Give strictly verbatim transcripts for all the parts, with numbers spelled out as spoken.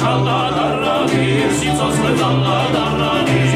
Çallar darradis, sitos ve dallar darradis,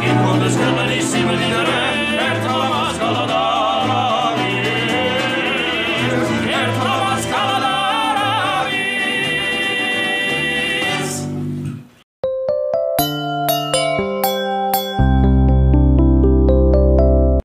kim kondes kemer